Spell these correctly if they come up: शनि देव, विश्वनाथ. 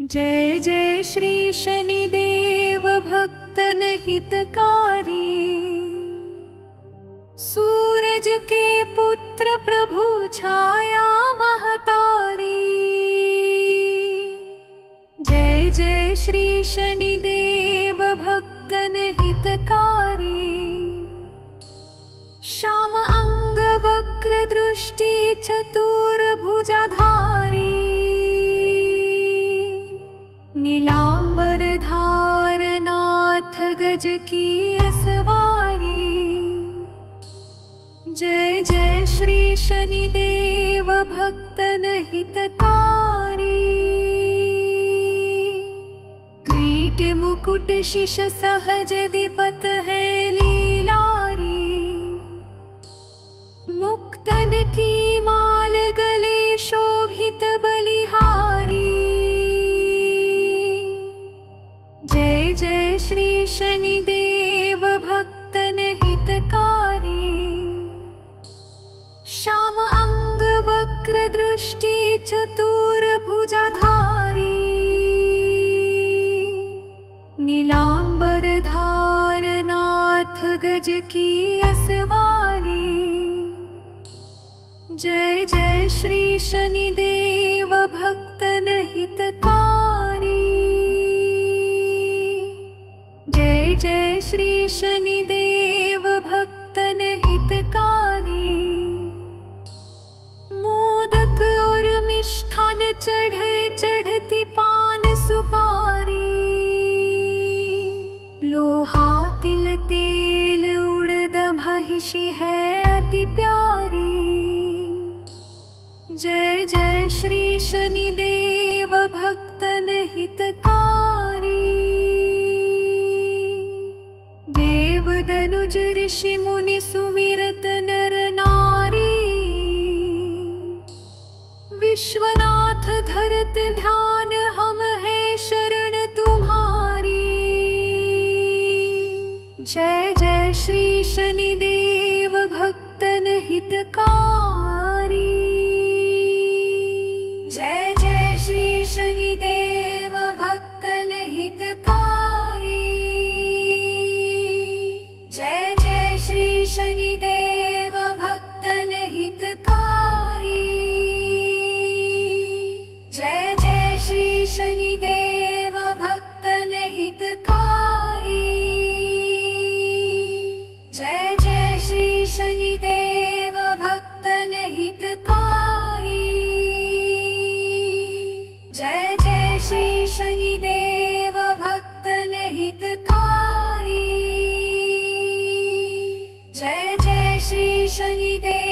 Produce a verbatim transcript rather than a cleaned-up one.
जय जय श्री शनि देव भक्तन हितकारी, सूरज के पुत्र प्रभु छाया महतारी। जय जय श्री शनि देव भक्तन हितकारी, श्याम अंग वक्र दृष्टि चतुर भुजाधारी। नीलांबर धार नाथ गज की सवारी। जय जय श्री शनि देव भक्तन हितकारी। क्रीट मुकुट शिश सहज दिपत है लीलारी। मुक्तन की माल गले शोभित बलिहारी। जय जय श्री शनि देव भक्तन हितकारी, श्याम अंग वक्र दृष्टि चतुर भुजाधारी। नीलांबर धार नाथ गज की सवारी। जय जय श्री शनि देव भक्तन हितकारी। जय जय श्री शनि देव भक्तन हितकारी। मोदक और मिष्ठान चढ़े चढ़ती पान सुपारी। लोहा तिल तेल उड़द महिषी है अति प्यारी। जय जय श्री शनि देव भक्तन हितकारी। देवदनुज ऋषि मुनि सुमिरत नर नारी। विश्वनाथ धरत ध्यान हम है शरण तुम्हारी। जय जय श्री शनि देव भक्तन हितकारी। जय जय श्री शनि देव भक्तन हितकारी। जय जय श्री शनि देव भक्तन हितकारी। जय जय श्री शनि देव भक्तन हितकारी। जय जय श्री शनि देव भक्तन हितकारी। जय जय श्री शनि देव भक्तन हितकारी। जय जय श्री शनि देव।